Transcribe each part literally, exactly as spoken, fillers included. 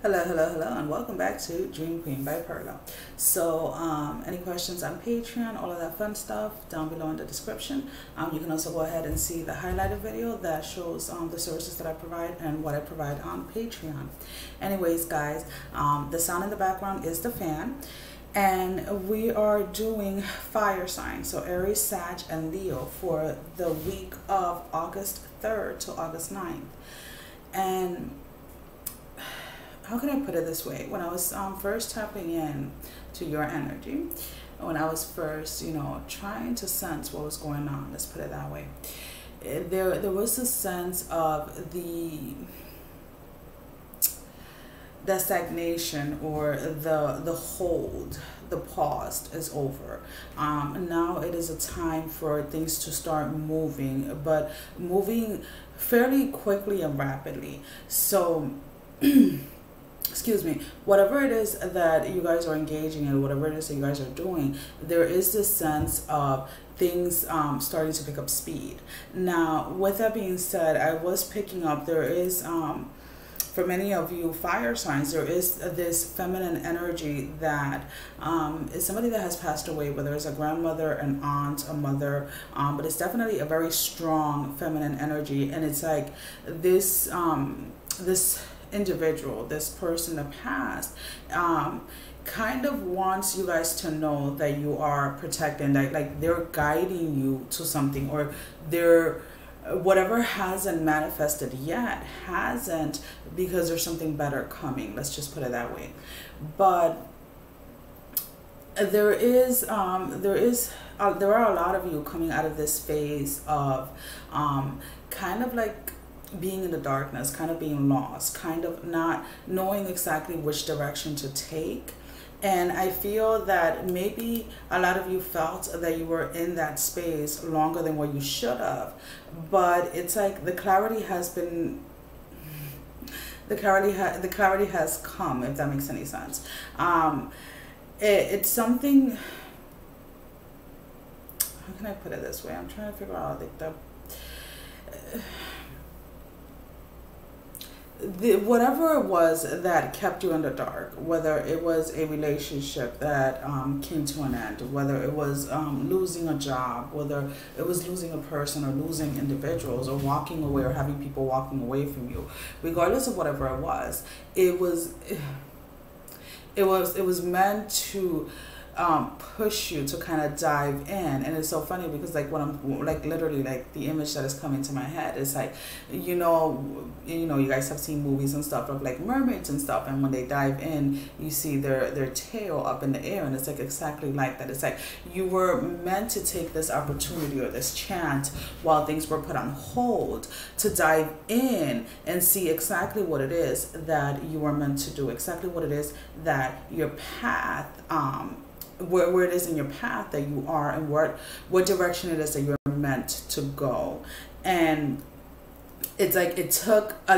Hello, hello, hello, and welcome back to Dream Queen by Perla. So, um, any questions on Patreon, all of that fun stuff, down below in the description. Um, you can also go ahead and see the highlighted video that shows um, the services that I provide and what I provide on Patreon. Anyways, guys, um, the sound in the background is the fan. And we are doing fire signs, so Aries, Sag, and Leo for the week of August third to August ninth. And how can I put it this way? When I was um, first tapping in to your energy, when I was first, you know, trying to sense what was going on, let's put it that way, there, there was a sense of the, the stagnation or the, the hold, the pause is over. Um, now it is a time for things to start moving, but moving fairly quickly and rapidly. So, excuse me, whatever it is that you guys are engaging in, whatever it is that you guys are doing, there is this sense of things um, starting to pick up speed. Now, with that being said, I was picking up, there is, um, for many of you fire signs, there is this feminine energy that um, is somebody that has passed away, whether it's a grandmother, an aunt, a mother, um, but it's definitely a very strong feminine energy. And it's like this, um, this, individual, this person that passed, um, kind of wants you guys to know that you are protecting, like, like they're guiding you to something, or they're, whatever hasn't manifested yet hasn't, because there's something better coming. Let's just put it that way. But there is, um, there is, uh, there are a lot of you coming out of this phase of, um, kind of like being in the darkness, kind of being lost, kind of not knowing exactly which direction to take. And I feel that maybe a lot of you felt that you were in that space longer than what you should have, but it's like the clarity has been, the clarity, ha the clarity has come, if that makes any sense. Um, it, it's something, how can I put it this way? I'm trying to figure out like the, uh, The, whatever it was that kept you in the dark, whether it was a relationship that um, came to an end, whether it was um, losing a job, whether it was losing a person or losing individuals or walking away or having people walking away from you, regardless of whatever it was, it was, it was, it was meant to Um, push you to kind of dive in. And it's so funny because like when I'm like literally like the image that is coming to my head is like, you know, you know, you guys have seen movies and stuff of like mermaids and stuff, and when they dive in you see their their tail up in the air, and it's like exactly like that. It's like you were meant to take this opportunity or this chance while things were put on hold to dive in and see exactly what it is that you were meant to do, exactly what it is that your path um Where, where it is in your path that you are, and what what direction it is that you're meant to go. And it's like it took a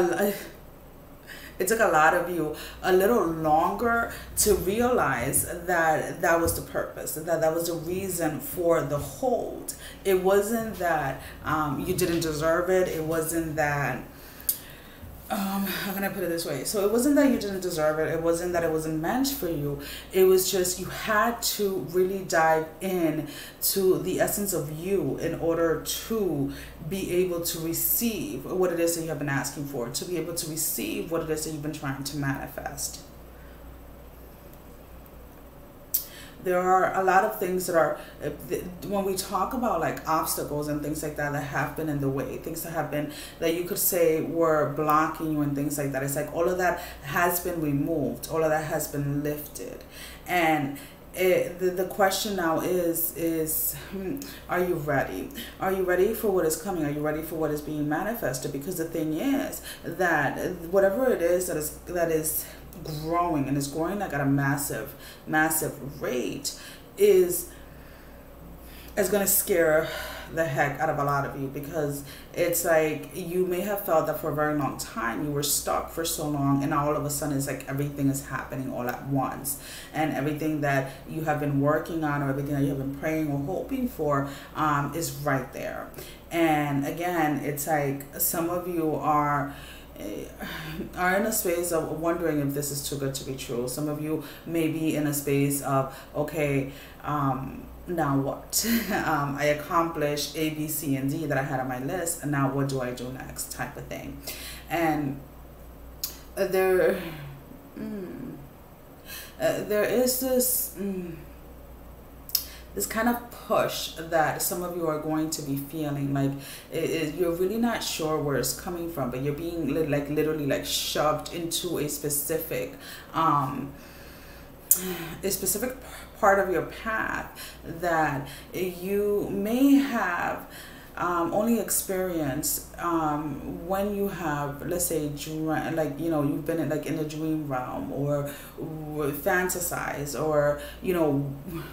it took a lot of you a little longer to realize that that was the purpose, that that was the reason for the hold. It wasn't that um, you didn't deserve it. It wasn't that. Um, how can I put it this way? So it wasn't that you didn't deserve it. It wasn't that it wasn't meant for you. It was just you had to really dive in to the essence of you in order to be able to receive what it is that you have been asking for, to be able to receive what it is that you've been trying to manifest. There are a lot of things that are, when we talk about like obstacles and things like that that have been in the way, things that have been, that you could say were blocking you and things like that. It's like all of that has been removed. All of that has been lifted. And it, the, the question now is, is are you ready? Are you ready for what is coming? Are you ready for what is being manifested? Because the thing is that whatever it is that is, that is, growing, and it's growing like at a massive massive rate, is is gonna scare the heck out of a lot of you, because it's like you may have felt that for a very long time you were stuck for so long, and now all of a sudden it's like everything is happening all at once, and everything that you have been working on or everything that you have been praying or hoping for um, is right there. And again, it's like some of you are are in a space of wondering if this is too good to be true. Some of you may be in a space of, okay, um, now what? um, I accomplished A, B, C, and D that I had on my list, and now what do I do next, type of thing. And there, mm, uh, there is this... Mm, this kind of push that some of you are going to be feeling, like it, it, you're really not sure where it's coming from, but you're being li like literally like shoved into a specific um a specific part of your path that you may have Um, only experience um, when you have, let's say, dream, like, you know, you've been in, like in the dream realm, or fantasize, or, you know,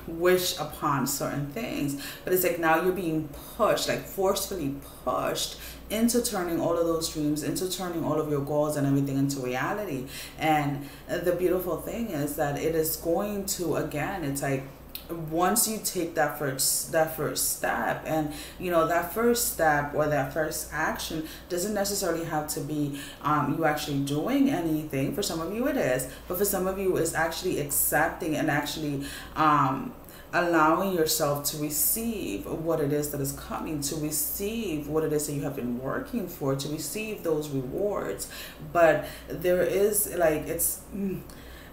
wish upon certain things. But it's like now you're being pushed, like forcefully pushed into turning all of those dreams, into turning all of your goals and everything into reality. And the beautiful thing is that it is going to, again, it's like, once you take that first that first step, and you know that first step or that first action doesn't necessarily have to be um you actually doing anything. For some of you it is, but for some of you it's actually accepting and actually um allowing yourself to receive what it is that is coming, to receive what it is that you have been working for, to receive those rewards. But there is like, it's mm,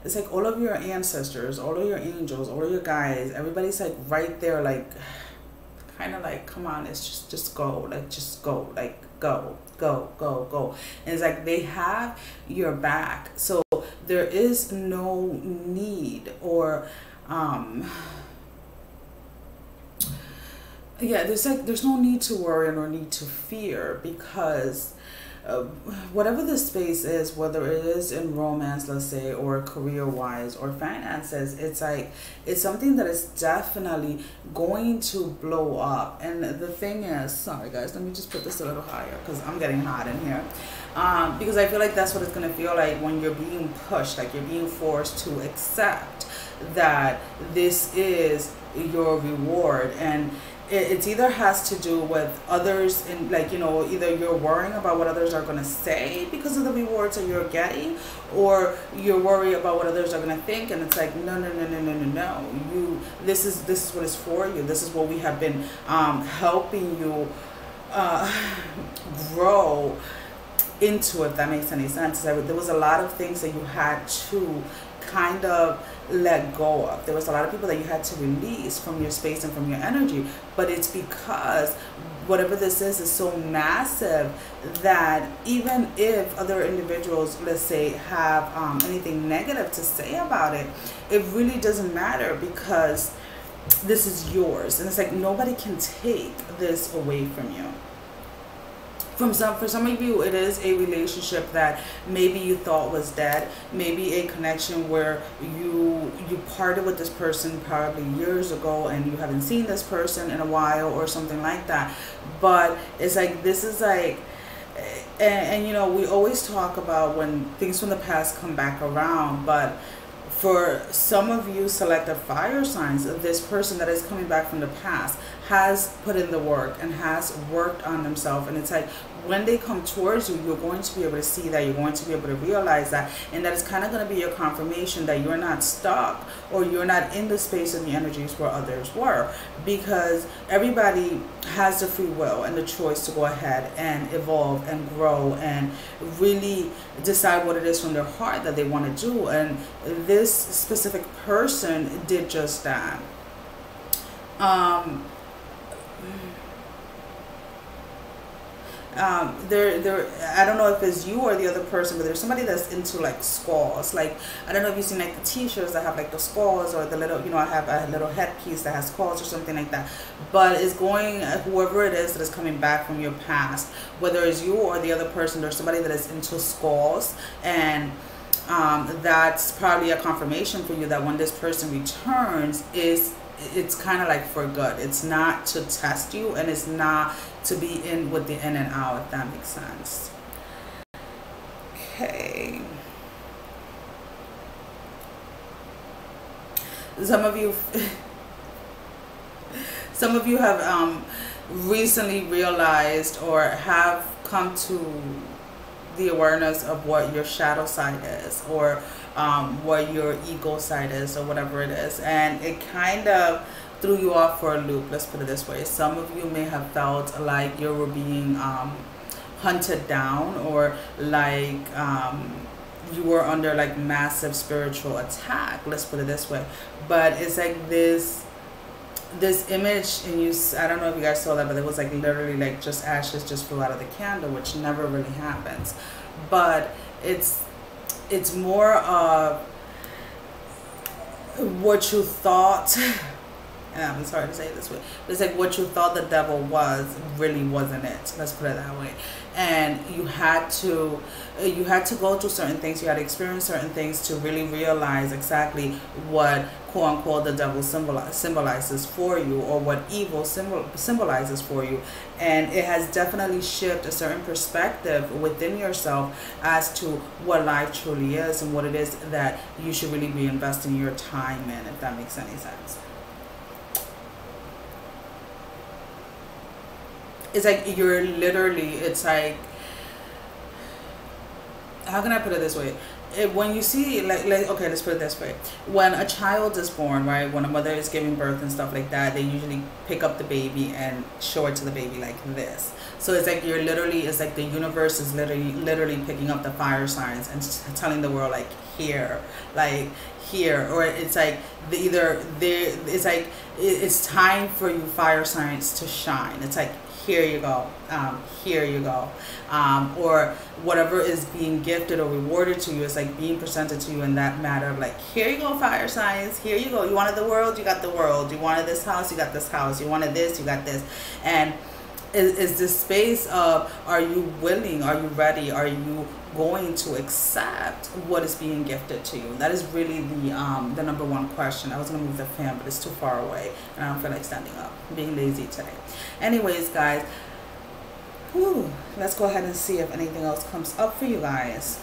it's like all of your ancestors, all of your angels, all of your guys, everybody's like right there, like kind of like, come on, it's just, just go, like, just go, like, go, go, go, go. And it's like, they have your back. So there is no need or, um, yeah, there's like, there's no need to worry and no need to fear, because Uh, whatever the space is, whether it is in romance, let's say, or career wise or finances, it's like it's something that is definitely going to blow up. And the thing is, sorry guys, let me just put this a little higher because I'm getting hot in here, um, because I feel like that's what it's going to feel like when you're being pushed, like you're being forced to accept that this is your reward. And it either has to do with others, and like, you know, either you're worrying about what others are going to say because of the rewards that you're getting, or you're worried about what others are going to think. And it's like, no, no, no, no, no, no, no. You, this is, this is what it's for you. This is what we have been um, helping you uh, grow into, if that makes any sense. There was a lot of things that you had to kind of let go of. There was a lot of people that you had to release from your space and from your energy, but it's because whatever this is is so massive that even if other individuals, let's say, have um, anything negative to say about it, it really doesn't matter, because this is yours. And it's like nobody can take this away from you. From some, for some of you, it is a relationship that maybe you thought was dead, maybe a connection where you you parted with this person probably years ago and you haven't seen this person in a while or something like that. But it's like, this is like, and, and you know, we always talk about when things from the past come back around, but for some of you selective fire signs, this person that is coming back from the past has put in the work and has worked on themselves. And it's like when they come towards you, you're going to be able to see that, you're going to be able to realize that, and that is kind of going to be your confirmation that you're not stuck or you're not in the space and the energies where others were, because everybody has the free will and the choice to go ahead and evolve and grow and really decide what it is from their heart that they want to do. And this specific person did just that. Um, um, there, there, I don't know if it's you or the other person, but there's somebody that's into like skulls. Like, I don't know if you've seen like the t-shirts that have like the skulls, or the little, you know, I have a little headpiece that has skulls or something like that. But it's going, whoever it is that is coming back from your past, whether it's you or the other person, there's somebody that is into skulls. And um, that's probably a confirmation for you that when this person returns, is it's kind of like for good. It's not to test you, and it's not to be in with the in and out, if that makes sense. Okay, some of you some of you have um recently realized or have come to the awareness of what your shadow side is, or um, what your ego side is, or whatever it is. And it kind of threw you off for a loop, let's put it this way. Some of you may have felt like you were being um, hunted down, or like um, you were under like massive spiritual attack, let's put it this way. But it's like this this image, and you, I don't know if you guys saw that, but it was like literally like just ashes just flew out of the candle, which never really happens. But it's it's more of what you thought and I'm sorry to say it this way, but it's like what you thought the devil was really wasn't it, let's put it that way. And you had to you had to go through certain things, you had to experience certain things to really realize exactly what quote unquote the devil symbolize, symbolizes for you, or what evil symbol symbolizes for you. And it has definitely shifted a certain perspective within yourself as to what life truly is and what it is that you should really be investing your time in, if that makes any sense. It's like you're literally, it's like, how can I put it this way? It, when you see, like, like, okay, let's put it this way. When a child is born, right, when a mother is giving birth and stuff like that, they usually pick up the baby and show it to the baby like this. So it's like you're literally, it's like the universe is literally, literally picking up the fire signs and telling the world, like, here, like, here. Or it's like, the, either, they, it's like, it, it's time for you fire signs to shine. It's like, here you go, um, here you go, um, or whatever is being gifted or rewarded to you is like being presented to you in that matter of like, here you go, fire signs, here you go. You wanted the world, you got the world. You wanted this house, you got this house. You wanted this, you got this. And is, is this space of, are you willing, are you ready, are you going to accept what is being gifted to you? That is really the um, the number one question. I was gonna move the fan, but it's too far away and I don't feel like standing up. I'm being lazy today. Anyways, guys, whew, let's go ahead and see if anything else comes up for you guys.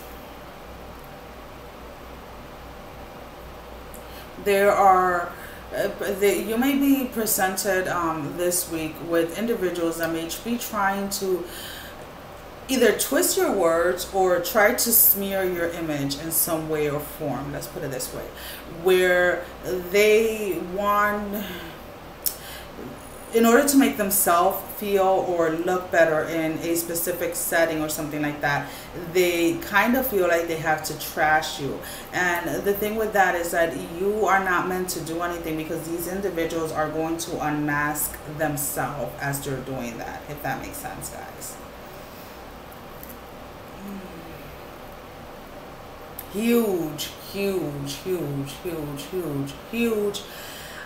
There are Uh, the, you may be presented um, this week with individuals that may be trying to either twist your words or try to smear your image in some way or form, let's put it this way, where they want, in order to make themselves feel or look better in a specific setting or something like that, they kind of feel like they have to trash you. And the thing with that is that you are not meant to do anything, because these individuals are going to unmask themselves as they're doing that, if that makes sense, guys. Huge, huge, huge, huge, huge, huge.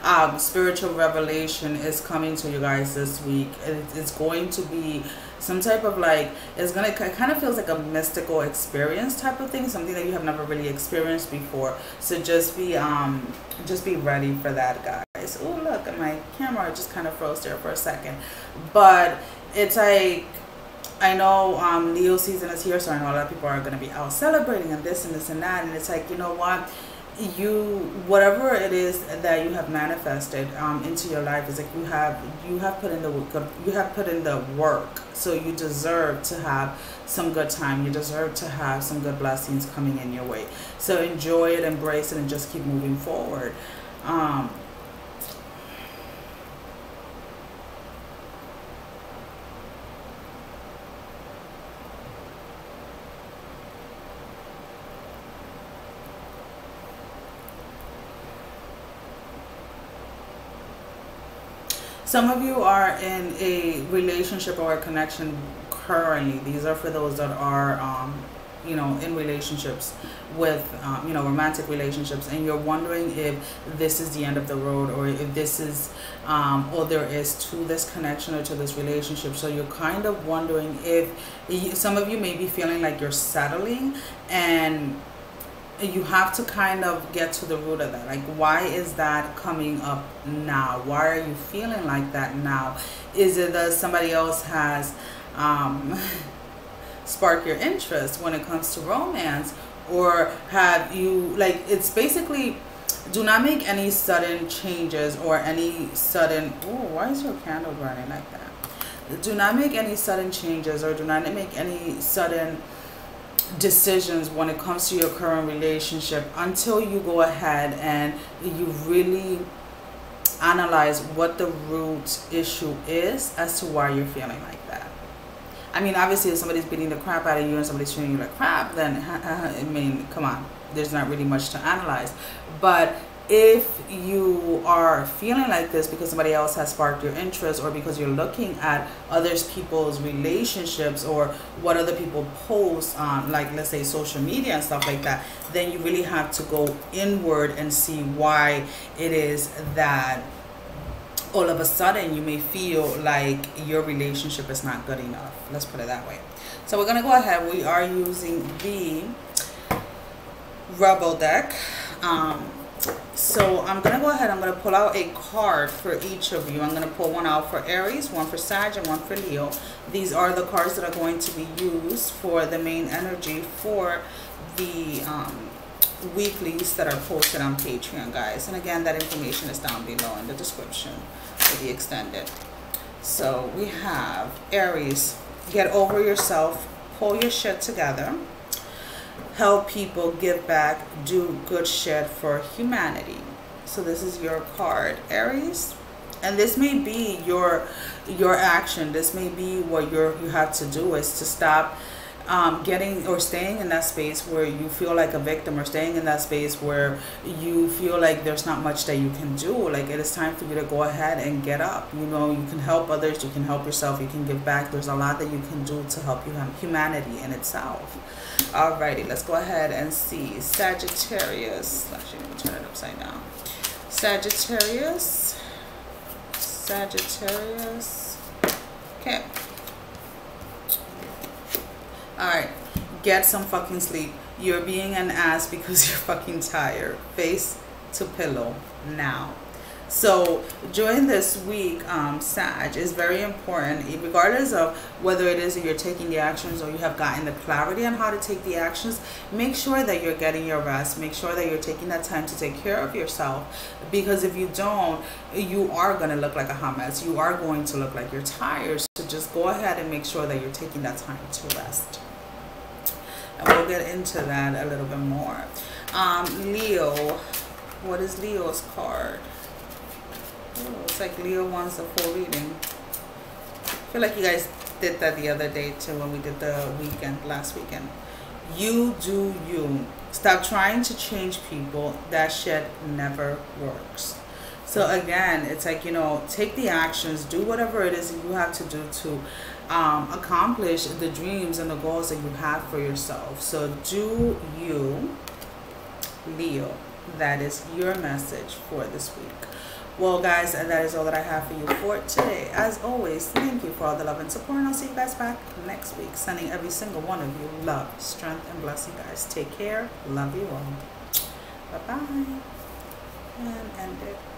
Um, spiritual revelation is coming to you guys this week. It, it's going to be some type of like, it's gonna, it kind of feels like a mystical experience type of thing, something that you have never really experienced before. So just be um just be ready for that, guys. Oh, look at my camera, it just kind of froze there for a second. But it's like, I know um Leo season is here, so I know a lot of people are gonna be out celebrating and this and this and that, and it's like, you know what, you, whatever it is that you have manifested um into your life is like, you have you have put in the work, you have put in the work, so you deserve to have some good time, you deserve to have some good blessings coming in your way. So enjoy it, embrace it, and just keep moving forward. um Some of you are in a relationship or a connection currently. These are for those that are, um, you know, in relationships with, um, you know, romantic relationships. And you're wondering if this is the end of the road, or if this is um, all there is to this connection or to this relationship. So you're kind of wondering if you, some of you may be feeling like you're settling, and you have to kind of get to the root of that. Like, why is that coming up now? Why are you feeling like that now? Is it that somebody else has um, sparked your interest when it comes to romance? Or have you, like, it's basically, do not make any sudden changes or any sudden, oh, why is your candle burning like that? Do not make any sudden changes, or do not make any sudden decisions when it comes to your current relationship until you go ahead and you really analyze what the root issue is as to why you're feeling like that. I mean, obviously, if somebody's beating the crap out of you and somebody's treating you like crap, then, I mean, come on. There's not really much to analyze. But if you are feeling like this because somebody else has sparked your interest, or because you're looking at other people's relationships or what other people post on, like, let's say, social media and stuff like that, then you really have to go inward and see why it is that all of a sudden you may feel like your relationship is not good enough. Let's put it that way. So we're going to go ahead. We are using the Rubble Deck. Um, so I'm going to go ahead. I'm going to pull out a card for each of you. I'm going to pull one out for Aries, one for Sag, and one for Leo. These are the cards that are going to be used for the main energy for the um, weeklies that are posted on Patreon, guys. And again, that information is down below in the description for the extended. So we have Aries, get over yourself, pull your shit together. Help people, give back, do good shit for humanity. So this is your card, Aries. And this may be your your action. This may be what you're, you have to do, is to stop um, getting or staying in that space where you feel like a victim, or staying in that space where you feel like there's not much that you can do. Like, it is time for you to go ahead and get up. You know, you can help others. You can help yourself. You can give back. There's a lot that you can do to help humanity in itself. Alrighty, let's go ahead and see Sagittarius. Actually, let me turn it upside down. Sagittarius. Sagittarius. Okay. Alright. Get some fucking sleep. You're being an ass because you're fucking tired. Face to pillow now. So during this week, um, Sag, is very important, regardless of whether it is that you're taking the actions or you have gotten the clarity on how to take the actions. Make sure that you're getting your rest. Make sure that you're taking that time to take care of yourself, because if you don't, you are going to look like a hot mess. You are going to look like you're tired. So just go ahead and make sure that you're taking that time to rest. And we'll get into that a little bit more. Um, Leo, what is Leo's card? Ooh, it's like Leo wants a full reading. I feel like you guys did that the other day too, when we did the weekend, last weekend. You do you. Stop trying to change people. That shit never works. So again, it's like, you know, take the actions. Do whatever it is that you have to do to um, accomplish the dreams and the goals that you have for yourself. So do you, Leo. That is your message for this week. Well, guys, and that is all that I have for you for today. As always, thank you for all the love and support, and I'll see you guys back next week. Sending every single one of you love, strength, and blessing, guys. Take care. Love you all. Bye-bye. And end it.